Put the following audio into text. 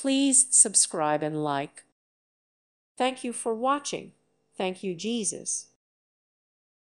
Please subscribe and like. Thank you for watching. Thank you, Jesus.